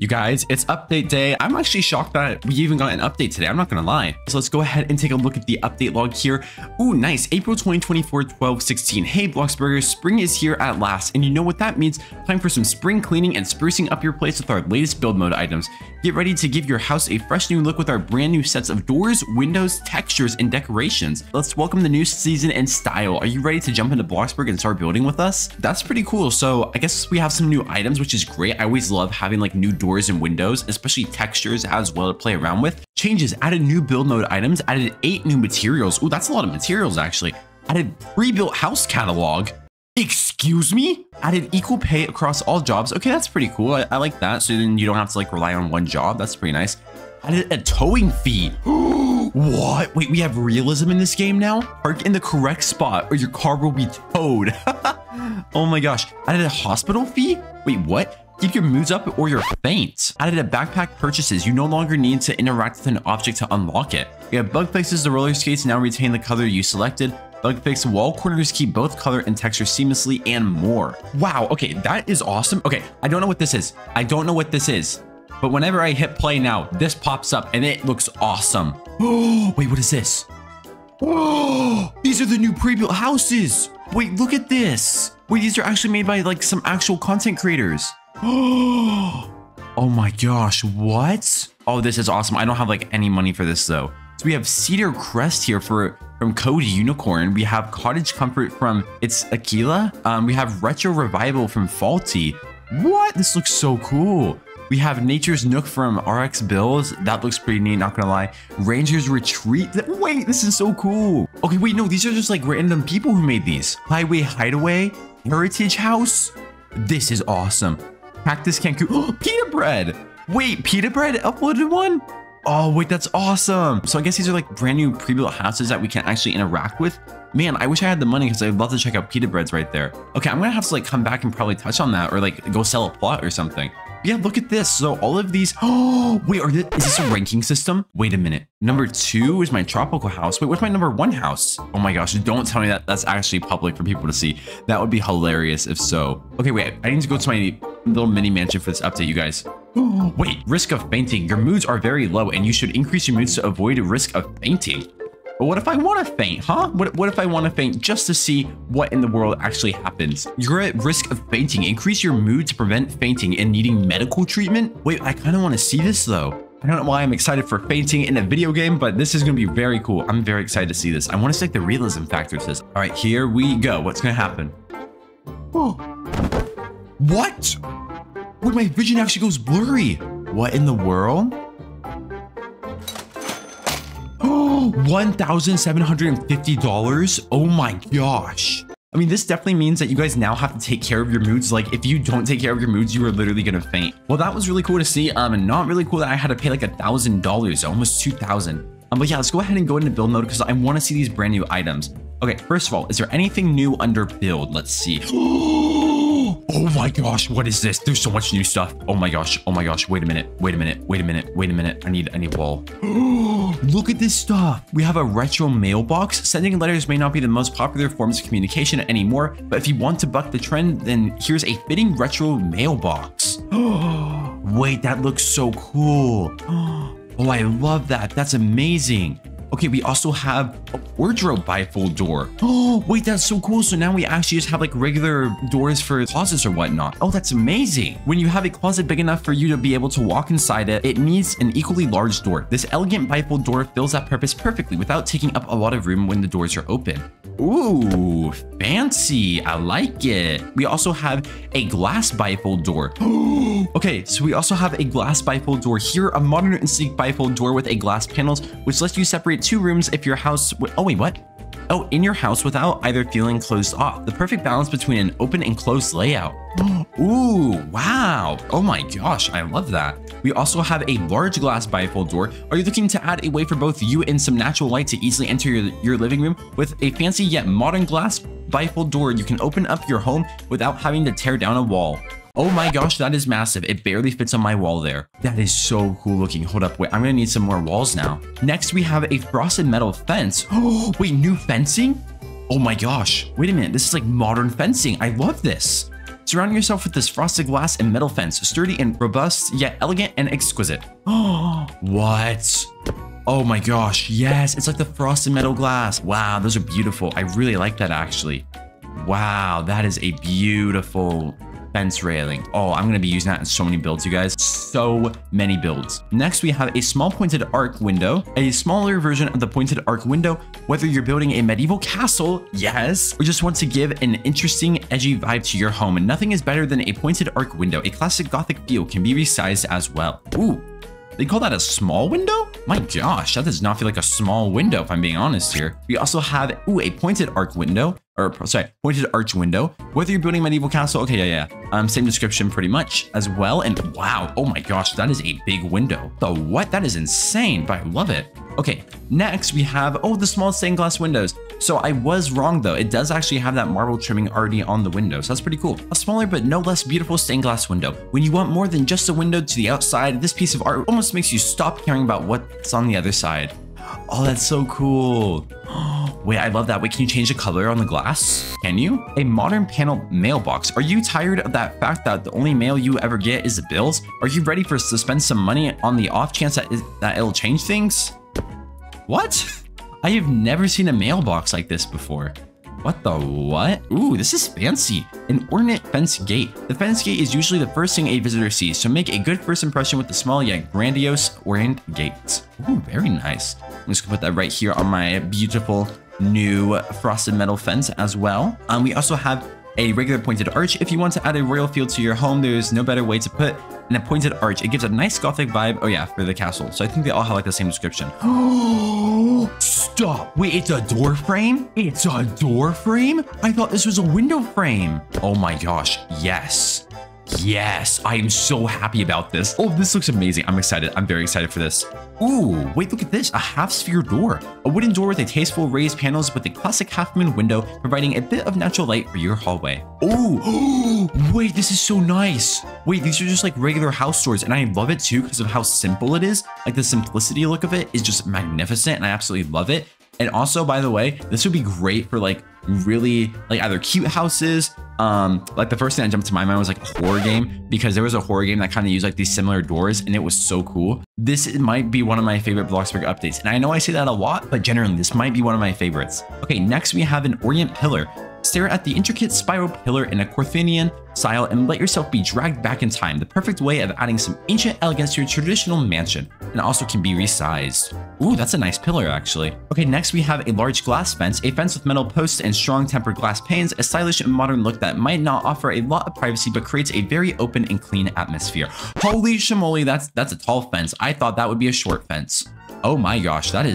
You guys, it's update day. I'm actually shocked that we even got an update today. I'm not gonna lie. So let's go ahead and take a look at the update log here. Ooh, nice. April 2024, 12:16. Hey, Bloxburgers, spring is here at last. And you know what that means? Time for some spring cleaning and sprucing up your place with our latest build mode items. Get ready to give your house a fresh new look with our brand new sets of doors, windows, textures, and decorations. Let's welcome the new season and style. Are you ready to jump into Bloxburg and start building with us? That's pretty cool. So I guess we have some new items, which is great. I always love having like new doors and windows, especially textures as well, to play around with. Changes, added new build mode items, added 8 new materials. Ooh, that's a lot of materials actually. Added pre-built house catalog. Excuse me? Added equal pay across all jobs. Okay, that's pretty cool. I like that. So then you don't have to like rely on one job. That's pretty nice. Added a towing fee. What? Wait, we have realism in this game now? Park in the correct spot or your car will be towed. Oh my gosh. Added a hospital fee? Wait, what? Keep your moods up or you're faint. Added a backpack purchases. You no longer need to interact with an object to unlock it. We have bug fixes. The roller skates now retain the color you selected. Bug fix, wall corners keep both color and texture seamlessly, and more. Wow, okay, that is awesome. Okay, I don't know what this is. I don't know what this is. But whenever I hit play now, this pops up and it looks awesome. Oh, wait, what is this? Oh, these are the new pre-built houses. Wait, look at this. Wait, these are actually made by like some actual content creators. Oh my gosh, what? Oh, this is awesome. I don't have like any money for this though. So we have Cedar Crest here from Code Unicorn. We have Cottage Comfort from Aquila. We have Retro Revival from Faulty. What? This looks so cool. We have Nature's Nook from RX Bills. That looks pretty neat, not gonna lie. Ranger's Retreat. Wait, this is so cool. Okay, wait, no, these are just like random people who made these. Highway Hideaway, Heritage House. This is awesome. Cactus Cancun. Oh, pita bread. Wait, pita bread uploaded one? Oh, wait, that's awesome. So I guess these are like brand new pre-built houses that we can actually interact with. Man, I wish I had the money because I'd love to check out pita breads right there. Okay, I'm gonna have to like come back and probably touch on that or like go sell a plot or something. Yeah, look at this. So all of these, oh, wait, is this a ranking system? Wait a minute. Number 2 is my tropical house. Wait, what's my number 1 house? Oh my gosh, don't tell me that that's actually public for people to see. That would be hilarious if so. Okay, wait, I need to go to my little mini mansion for this update, you guys. Oh, wait, risk of fainting. Your moods are very low and you should increase your moods to avoid a risk of fainting. But what if I want to faint, huh? What if I want to faint just to see what in the world actually happens? You're at risk of fainting. Increase your mood to prevent fainting and needing medical treatment. Wait, I kind of want to see this though. I don't know why I'm excited for fainting in a video game, but this is going to be very cool. I'm very excited to see this. I want to see like the realism factor to this. All right, here we go. What's going to happen? Oh, what? Wait, my vision actually goes blurry. What in the world? 1,750 dollars. Oh my gosh. I mean, this definitely means that you guys now have to take care of your moods. Like if you don't take care of your moods, you are literally gonna faint. Well, that was really cool to see, and not really cool that I had to pay like $1,000, almost 2,000. But yeah, let's go ahead and go into build mode because I want to see these brand new items. Okay, first of all, is there anything new under build? Let's see. Oh my gosh, what is this? There's so much new stuff. Oh my gosh, oh my gosh. Wait a minute, wait a minute, wait a minute, wait a minute. I need wall. Look at this stuff. We have a retro mailbox. Sending letters may not be the most popular forms of communication anymore, but if you want to buck the trend, then here's a fitting retro mailbox. Wait, that looks so cool. Oh, I love that. That's amazing. Okay, we also have a wardrobe bifold door. Oh, wait, that's so cool. So now we actually just have like regular doors for closets or whatnot. Oh, that's amazing. When you have a closet big enough for you to be able to walk inside it, it needs an equally large door. This elegant bifold door fills that purpose perfectly without taking up a lot of room when the doors are open. Ooh, fancy. I like it. We also have a glass bifold door. Okay, so we also have a glass bifold door here, a modern and sleek bifold door with a glass panels, which lets you separate two rooms if your house in your house without either feeling closed off. The perfect balance between an open and closed layout. Ooh, wow. Oh my gosh, I love that. We also have a large glass bifold door. Are you looking to add a way for both you and some natural light to easily enter your living room? With a fancy yet modern glass bifold door, you can open up your home without having to tear down a wall. Oh my gosh, that is massive. It barely fits on my wall there. That is so cool looking. Hold up, wait, I'm gonna need some more walls now. Next, we have a frosted metal fence. Oh, wait, new fencing? Oh my gosh. Wait a minute, this is like modern fencing. I love this. Surround yourself with this frosted glass and metal fence, sturdy and robust, yet elegant and exquisite. Oh, what? Oh my gosh, yes, it's like the frosted metal glass. Wow, those are beautiful. I really like that actually. Wow, that is a beautiful fence railing. Oh, I'm gonna be using that in so many builds, you guys. So many builds. Next, we have a small pointed arc window, a smaller version of the pointed arc window, whether you're building a medieval castle, yes, or just want to give an interesting, edgy vibe to your home. And nothing is better than a pointed arc window. A classic Gothic feel can be resized as well. Ooh, they call that a small window? My gosh, that does not feel like a small window, if I'm being honest here. We also have, ooh, a pointed arc window. Or sorry, pointed arch window. Whether you're building a medieval castle, okay, yeah. Same description pretty much as well. And wow, oh my gosh, that is a big window. The what? That is insane, but I love it. Okay, next we have, oh, the small stained glass windows. So I was wrong though. It does actually have that marble trimming already on the window. So that's pretty cool. A smaller but no less beautiful stained glass window. When you want more than just a window to the outside, this piece of art almost makes you stop caring about what's on the other side. Oh, that's so cool. Wait, I love that. Wait, can you change the color on the glass? Can you? A modern panel mailbox. Are you tired of that fact that the only mail you ever get is the bills? Are you ready to spend some money on the off chance that it'll change things? What? I have never seen a mailbox like this before. What the what? Ooh, this is fancy. An ornate fence gate. The fence gate is usually the first thing a visitor sees, so make a good first impression with the small yet grandiose ornate gates. Ooh, very nice. I'm just gonna put that right here on my beautiful new frosted metal fence as well. We also have a regular pointed arch. If you want to add a royal field to your home, there's no better way to put an appointed arch. It gives a nice Gothic vibe. Oh yeah, for the castle. So I think they all have like the same description. Oh, stop. Wait, it's a door frame? It's a door frame? I thought this was a window frame. Oh my gosh, yes. Yes, I am so happy about this. Oh, this looks amazing. I'm excited. I'm very excited for this. Ooh, wait, look at this. A half sphere door. A wooden door with a tasteful raised panels with a classic half moon window, providing a bit of natural light for your hallway. Ooh, wait, this is so nice. Wait, these are just like regular house doors, and I love it too because of how simple it is. Like the simplicity look of it is just magnificent, and I absolutely love it. And also, by the way, this would be great for like really like either cute houses. Like the first thing that jumped to my mind was like a horror game, because there was a horror game that kind of used like these similar doors, and it was so cool. This might be one of my favorite Bloxburg updates. And I know I say that a lot, but generally this might be one of my favorites. Okay, next we have an orient pillar. Stare at the intricate spiral pillar in a Corinthian style and let yourself be dragged back in time. The perfect way of adding some ancient elegance to your traditional mansion, and also can be resized. Ooh, that's a nice pillar actually. Okay, next we have a large glass fence, a fence with metal posts and strong tempered glass panes, a stylish and modern look that might not offer a lot of privacy, but creates a very open and clean atmosphere. Holy shimoli, that's a tall fence. I thought that would be a short fence. Oh my gosh, that's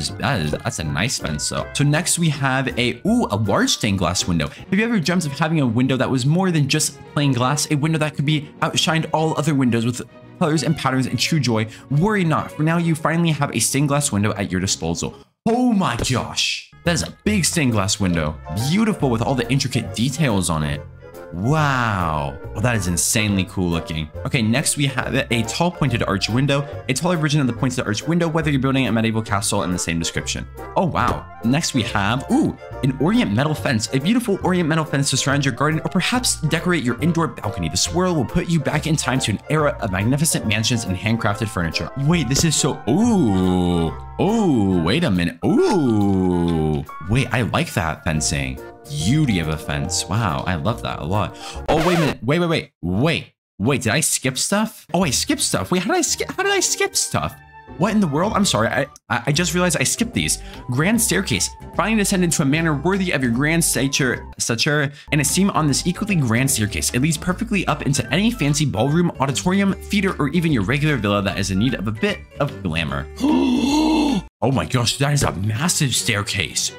a nice fence though. So next we have a large stained glass window. Have you ever dreamt of having a window that was more than just plain glass? A window that could be outshined all other windows with colors and patterns and true joy? Worry not, for now you finally have a stained glass window at your disposal. Oh my gosh, that is a big stained glass window. Beautiful with all the intricate details on it. Wow, well, that is insanely cool looking. Okay, next we have a tall pointed arch window, a taller version of the pointed arch window, whether you're building a medieval castle in the same description. Oh, wow. Next we have, ooh, an orient metal fence, a beautiful orient metal fence to surround your garden or perhaps decorate your indoor balcony. The swirl will put you back in time to an era of magnificent mansions and handcrafted furniture. Wait, this is so, ooh, oh, wait a minute. Ooh, wait, I like that fencing. Beauty of a fence. Wow, I love that a lot. Oh, wait a minute. Wait, did I skip stuff? Oh, I skipped stuff. Wait, how did I skip stuff? What in the world? I'm sorry. I just realized I skipped these. Grand staircase. Finally descend into a manner worthy of your grand stature and esteem on this equally grand staircase. It leads perfectly up into any fancy ballroom, auditorium, theater, or even your regular villa that is in need of a bit of glamour. Oh my gosh, that is a massive staircase.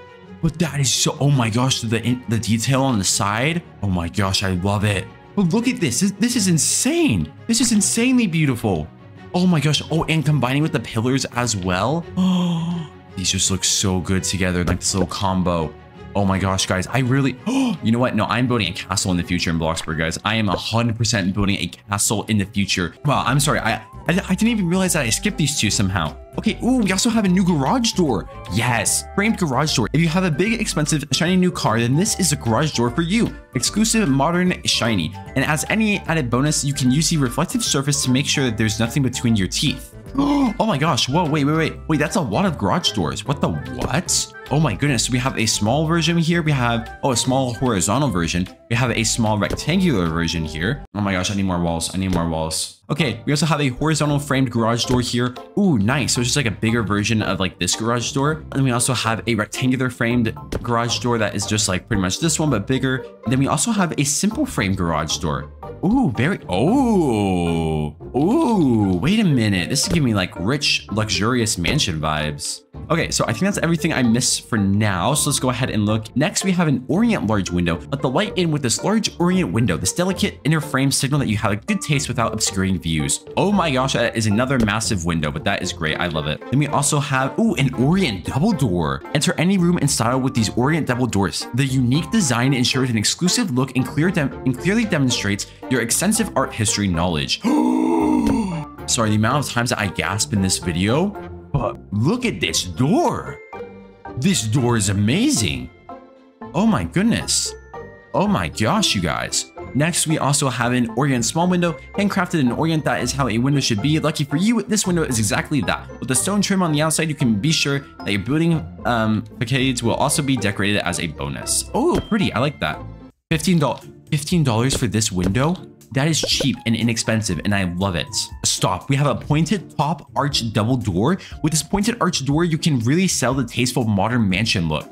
But that is so, oh my gosh, the detail on the side. Oh my gosh, I love it. But look at this. This is insane. This is insanely beautiful. Oh my gosh. Oh, and combining with the pillars as well. Oh, these just look so good together, like this little combo. Oh my gosh, guys, I really, you know what? No, I'm building a castle in the future in Bloxburg, guys. I am 100% building a castle in the future. Wow, I'm sorry. I didn't even realize that I skipped these two somehow. Okay, ooh, we also have a new garage door. Yes, framed garage door. If you have a big, expensive, shiny new car, then this is a garage door for you. Exclusive, modern, shiny. And as any added bonus, you can use the reflective surface to make sure that there's nothing between your teeth. Oh my gosh, whoa, wait, that's a lot of garage doors. What the what? Oh my goodness, so we have a small version here. We have, oh, a small horizontal version. We have a small rectangular version here. Oh my gosh, I need more walls. I need more walls. Okay, we also have a horizontal framed garage door here. Ooh, nice. So it's just like a bigger version of like this garage door. And we also have a rectangular framed garage door that is just like pretty much this one, but bigger. And then we also have a simple framed garage door. Ooh, very, oh, ooh, wait a minute. This is giving me like rich, luxurious mansion vibes. Okay, so I think that's everything I missed for now. So let's go ahead and look. Next, we have an orient large window. Let the light in with this large orient window. This delicate inner frame signal that you have a good taste without obscuring views. Oh my gosh, that is another massive window, but that is great. I love it. Then we also have, ooh, an orient double door. Enter any room in style with these orient double doors. The unique design ensures an exclusive look and clearly demonstrates your extensive art history knowledge. Sorry, the amount of times that I gasp in this video. But look at this door. This door is amazing. Oh my goodness. Oh my gosh, you guys. Next, we also have an orient small window, handcrafted in orient. That is how a window should be. Lucky for you, this window is exactly that. With the stone trim on the outside, you can be sure that your building facades will also be decorated as a bonus. Oh, pretty. I like that. $15 for this window. That is cheap and inexpensive, and I love it. Stop. We have a pointed top arch double door. With this pointed arch door, you can really sell the tasteful modern mansion look.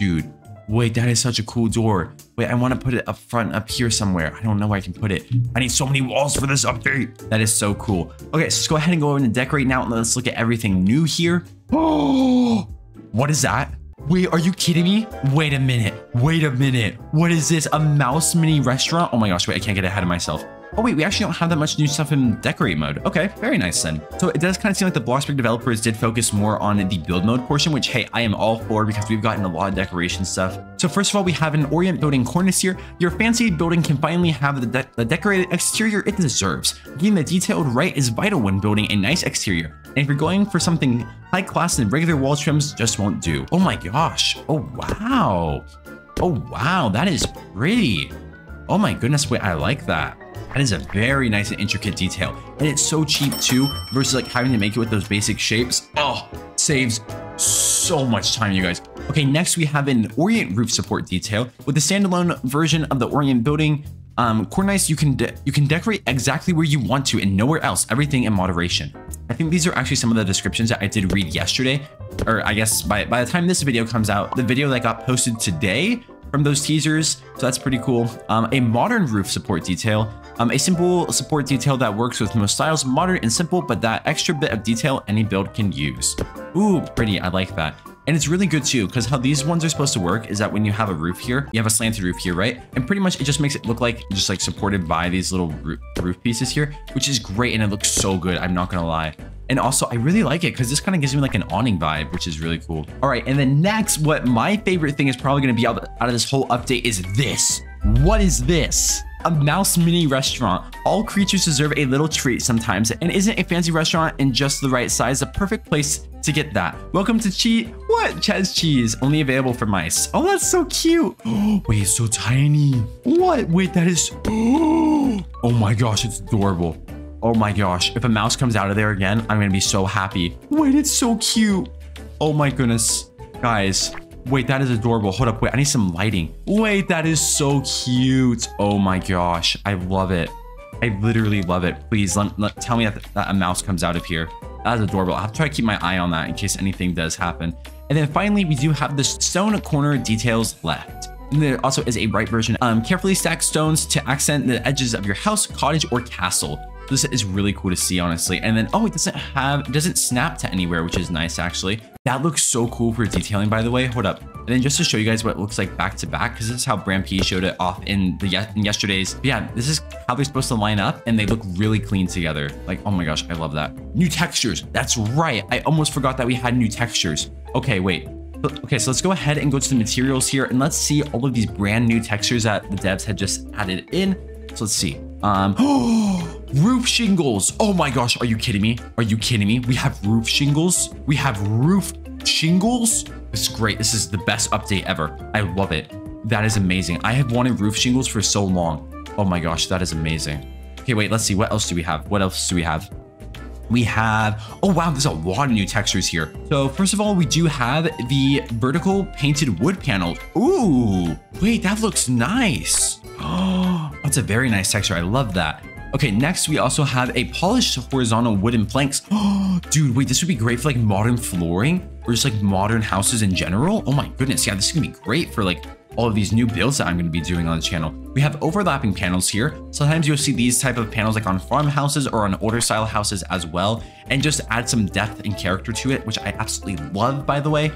Dude, wait, that is such a cool door. Wait, I want to put it up front up here somewhere. I don't know where I can put it. I need so many walls for this update. That is so cool. Okay, so let's go ahead and go over and decorate now, and let's look at everything new here. Oh, what is that? Wait, are you kidding me? Wait a minute. Wait a minute. What is this? A mouse mini restaurant? Oh my gosh, wait, I can't get ahead of myself. Oh wait, we actually don't have that much new stuff in decorate mode. Okay, very nice then. So it does kind of seem like the Bloxburg developers did focus more on the build mode portion, which, hey, I am all for because we've gotten a lot of decoration stuff. So first of all, we have an orient building cornice here. Your fancy building can finally have the decorated exterior it deserves. Getting the detailed right is vital when building a nice exterior. And if you're going for something high class, then regular wall trims just won't do. Oh my gosh. Oh wow. Oh wow, that is pretty. Oh my goodness, wait, I like that. That is a very nice and intricate detail. And it's so cheap too, versus like having to make it with those basic shapes. Oh, saves so much time, you guys. Okay, next we have an orient roof support detail. With the standalone version of the orient building cornice, you can decorate exactly where you want to and nowhere else, everything in moderation. I think these are actually some of the descriptions that I did read yesterday, or I guess by the time this video comes out, the video that got posted today from those teasers, so that's pretty cool. A modern roof support detail, a simple support detail that works with most styles, modern and simple, but that extra bit of detail any build can use. Ooh, pretty, I like that. And it's really good too, because how these ones are supposed to work is that when you have a roof here, you have a slanted roof here, right? And pretty much it just makes it look like just like supported by these little roof pieces here, which is great, and it looks so good, I'm not gonna lie. And also, I really like it because this kind of gives me like an awning vibe, which is really cool. All right, and then next, what my favorite thing is probably going to be out of this whole update is this. What is this? A mouse mini restaurant. All creatures deserve a little treat sometimes, and isn't a fancy restaurant in just the right size the perfect place to get that? Welcome to Cheese. What? Chaz Cheese. Only available for mice. Oh, that's so cute. Wait, it's so tiny. What? Wait, that is... Oh my gosh, it's adorable. Oh my gosh, if a mouse comes out of there again, I'm gonna be so happy. Wait, it's so cute. Oh my goodness. Guys, wait, that is adorable. Hold up, wait, I need some lighting. Wait, that is so cute. Oh my gosh, I love it. I literally love it. Please, tell me that a mouse comes out of here. That is adorable. I'll have to try to keep my eye on that in case anything does happen. And then finally, we do have the stone corner details left. And there also is a bright version. Carefully stack stones to accent the edges of your house, cottage, or castle. This is really cool to see, honestly. And then, oh, it doesn't snap to anywhere, which is nice, actually. That looks so cool for detailing, by the way. Hold up. And then just to show you guys what it looks like back to back, because this is how BramP showed it off in yesterday's. But yeah, this is how they're supposed to line up, and they look really clean together. Like, oh my gosh, I love that. New textures. That's right. I almost forgot that we had new textures. Okay, wait. Okay, so let's go ahead and go to the materials here and let's see all of these brand new textures that the devs had just added in. So let's see. Roof shingles. Oh my gosh, are you kidding me? Are you kidding me? We have roof shingles. We have roof shingles. It's great. This is the best update ever. I love it. That is amazing. I have wanted roof shingles for so long. Oh my gosh, that is amazing. Okay, wait, let's see. What else do we have? What else do we have? We have, oh wow, there's a lot of new textures here. So first of all, we do have the vertical painted wood panel. Ooh, wait, that looks nice. Oh, that's a very nice texture. I love that. Okay, next we also have a polished horizontal wooden planks. Oh, dude, wait, this would be great for like modern flooring or just like modern houses in general. Oh my goodness, yeah, this is gonna be great for like all of these new builds that I'm going to be doing on the channel. We have overlapping panels here. Sometimes you'll see these type of panels like on farmhouses or on older style houses as well, and just add some depth and character to it, which I absolutely love, by the way.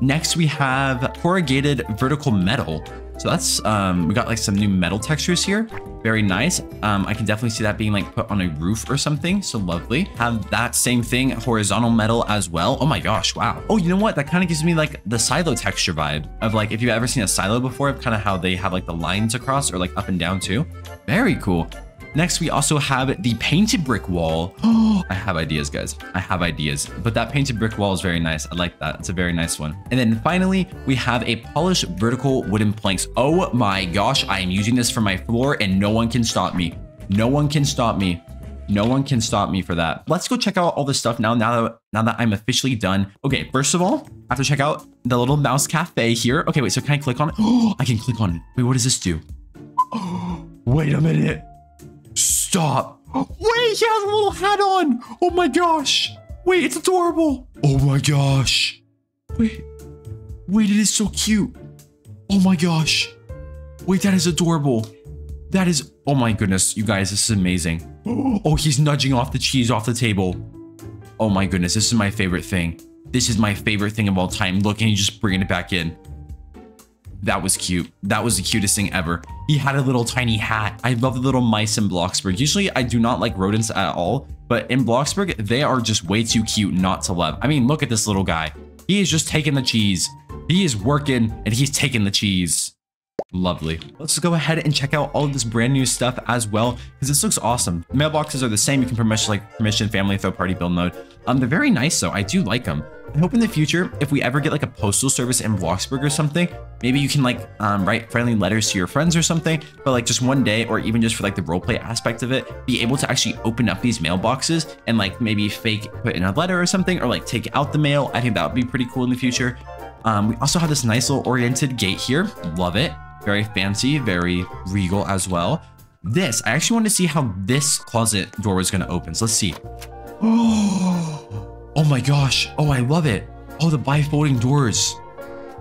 Next, we have corrugated vertical metal. So that's, we got like some new metal textures here. Very nice. I can definitely see that being like put on a roof or something. So lovely. Have that same thing, horizontal metal as well. Oh my gosh. Wow. Oh, you know what? That kind of gives me like the silo texture vibe of like, if you've ever seen a silo before, of kind of how they have like the lines across or like up and down too. Very cool. Next, we also have the painted brick wall. Oh, I have ideas, guys. I have ideas. But that painted brick wall is very nice. I like that. It's a very nice one. And then finally, we have a polished vertical wooden planks. Oh my gosh, I am using this for my floor and no one can stop me. No one can stop me. No one can stop me for that. Let's go check out all this stuff now, now that I'm officially done. Okay, first of all, I have to check out the little mouse cafe here. Okay, wait, so can I click on it? Oh, I can click on it. Wait, what does this do? Oh, wait a minute. Stop. Wait, she has a little hat on. Oh my gosh. Wait, it's adorable. Oh my gosh. Wait. Wait, it is so cute. Oh my gosh. Wait, that is adorable. That is, oh my goodness, you guys, this is amazing. Oh, he's nudging off the cheese off the table. Oh my goodness, this is my favorite thing. This is my favorite thing of all time. Look, and he's just bringing it back in. That was cute. That was the cutest thing ever. He had a little tiny hat. I love the little mice in Bloxburg. Usually I do not like rodents at all, but in Bloxburg, they are just way too cute not to love. I mean, look at this little guy. He is just taking the cheese. He is working and he's taking the cheese. Lovely. Let's go ahead and check out all of this brand new stuff as well, because this looks awesome. The mailboxes are the same. You can pretty much like permission, family, third party build mode. They're very nice though. I do like them. I hope in the future, if we ever get like a postal service in Bloxburg or something, maybe you can like write friendly letters to your friends or something, but like just one day, or even just for like the roleplay aspect of it, be able to actually open up these mailboxes and like maybe fake put in a letter or something, or like take out the mail. I think that would be pretty cool in the future. We also have this nice little oriented gate here. Love it. Very fancy, very regal as well. This, I actually want to see how this closet door is going to open. So let's see. Oh my gosh. Oh, I love it. Oh, the bifolding doors.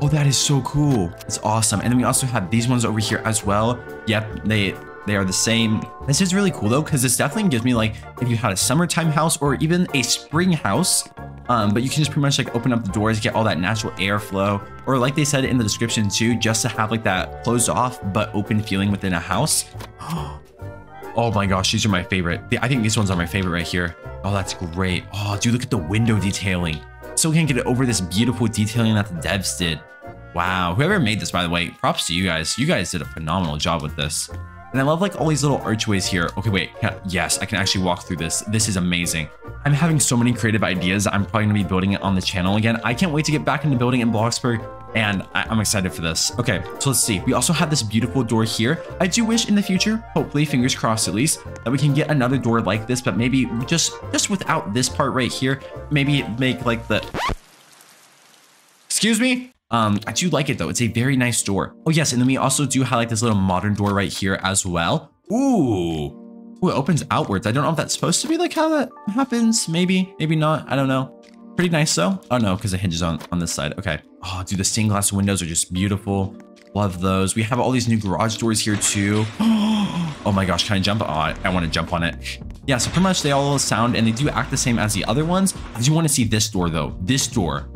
Oh, that is so cool. It's awesome. And then we also have these ones over here as well. Yep, they are the same. This is really cool though, because this definitely gives me like, if you had a summertime house or even a spring house, but you can just pretty much like open up the doors, get all that natural airflow, or like they said in the description too, just to have like that closed off but open feeling within a house. Oh my gosh, these are my favorite. I think these ones are my favorite right here. Oh, that's great. Oh, dude, look at the window detailing. So we can't get over this beautiful detailing that the devs did. Wow, whoever made this, by the way, props to you guys. You guys did a phenomenal job with this. And I love like all these little archways here. Okay, wait, yes, I can actually walk through this. This is amazing. I'm having so many creative ideas. I'm probably gonna be building it on the channel again. I can't wait to get back into building in Bloxburg, and I'm excited for this. Okay, so let's see. We also have this beautiful door here. I do wish in the future, hopefully, fingers crossed at least, that we can get another door like this, but maybe just without this part right here, maybe make like the, excuse me. I do like it though. It's a very nice door. Oh yes, and then we also do highlight this little modern door right here as well. Ooh. Ooh, it opens outwards. I don't know if that's supposed to be like how that happens. Maybe, maybe not. I don't know. Pretty nice though. Oh no, because it hinges on this side. Okay. Oh, dude, the stained glass windows are just beautiful. Love those. We have all these new garage doors here too. Oh my gosh, can I jump? Oh, I want to jump on it. Yeah, so pretty much they all sound and they do act the same as the other ones. I do want to see this door though. This door.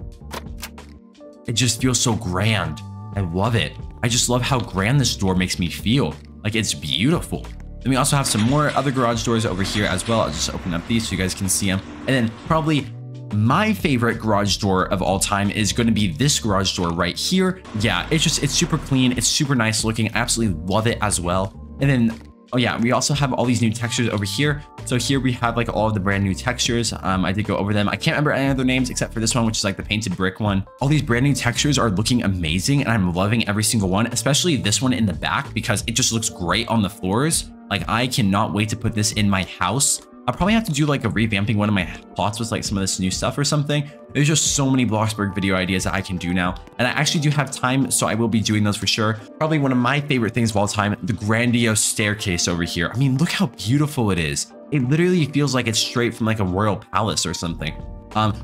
It just feels so grand. I love it. I just love how grand this door makes me feel. Like, it's beautiful. Then we also have some more other garage doors over here as well. I'll just open up these so you guys can see them. And then probably My favorite garage door of all time is going to be this garage door right here. Yeah, it's super clean. It's super nice looking. I absolutely love it as well. And then, oh yeah, we also have all these new textures over here. So here we have like all of the brand new textures. I did go over them. I can't remember any other names except for this one, which is like the painted brick one. All these brand new textures are looking amazing and I'm loving every single one, especially this one in the back because it just looks great on the floors. Like I cannot wait to put this in my house. I'll probably have to do like a revamping one of my plots with like some of this new stuff or something. There's just so many Bloxburg video ideas that I can do now. And I actually do have time, so I will be doing those for sure. Probably one of my favorite things of all time, the grandiose staircase over here. I mean, look how beautiful it is. It literally feels like it's straight from like a royal palace or something.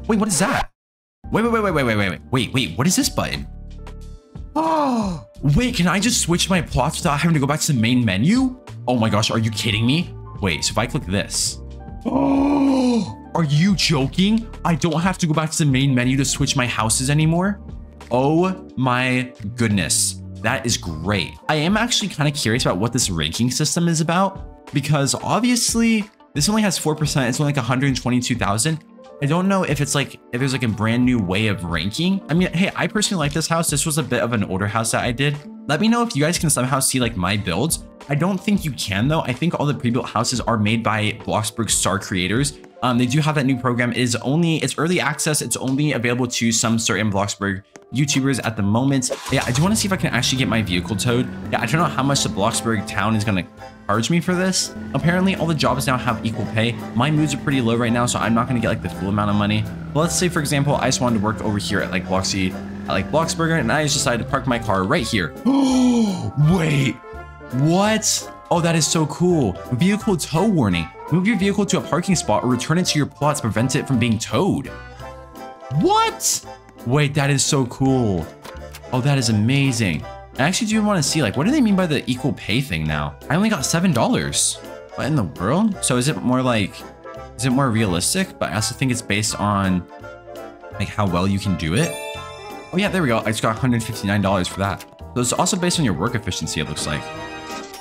Wait, what is that? Wait, what is this button? Oh, wait, can I just switch my plots without having to go back to the main menu? Oh my gosh, are you kidding me? Wait, so if I click this, oh, are you joking? I don't have to go back to the main menu to switch my houses anymore. Oh my goodness. That is great. I am actually kind of curious about what this ranking system is about because obviously this only has 4%. It's only like 122,000. I don't know if it's like, if there's like a brand new way of ranking. I mean, hey, I personally like this house. This was a bit of an older house that I did. Let me know if you guys can somehow see like my builds. I don't think you can though. I think all the pre-built houses are made by Bloxburg star creators. They do have that new program. It's early access. It's only available to some certain Bloxburg YouTubers at the moment. Yeah, I do want to see if I can actually get my vehicle towed. Yeah, I don't know how much the Bloxburg town is going to charge me for this. Apparently, all the jobs now have equal pay. My moods are pretty low right now, so I'm not going to get like the full amount of money. But let's say, for example, I just wanted to work over here at like Bloxburg, and I just decided to park my car right here. Oh, wait. What? Oh, that is so cool. Vehicle tow warning. Move your vehicle to a parking spot or return it to your plot to prevent it from being towed. What? Wait, that is so cool. Oh, that is amazing. I actually do want to see, like, what do they mean by the equal pay thing now? I only got $7. What in the world? So is it more realistic? But I also think it's based on like how well you can do it. Oh yeah, there we go. I just got $159 for that. So it's also based on your work efficiency, it looks like.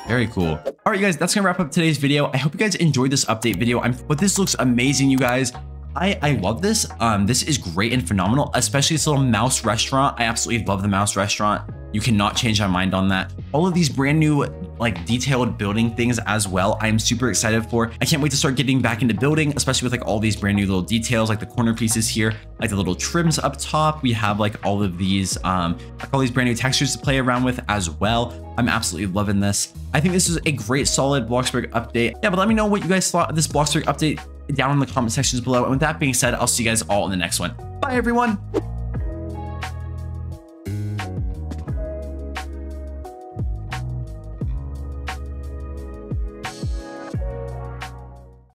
Very cool. All right, you guys, that's going to wrap up today's video. I hope you guys enjoyed this update video. But this looks amazing, you guys. I love this. This is great and phenomenal, especially this little mouse restaurant. I absolutely love the mouse restaurant. You cannot change my mind on that. All of these brand new, like detailed building things as well. I am super excited for. I can't wait to start getting back into building, especially with like all these brand new little details, like the corner pieces here, like the little trims up top. We have like all of these, like all these brand new textures to play around with as well. I'm absolutely loving this. I think this is a great, solid Bloxburg update. Yeah, but let me know what you guys thought of this Bloxburg update down in the comment sections below. And with that being said, I'll see you guys all in the next one. Bye, everyone.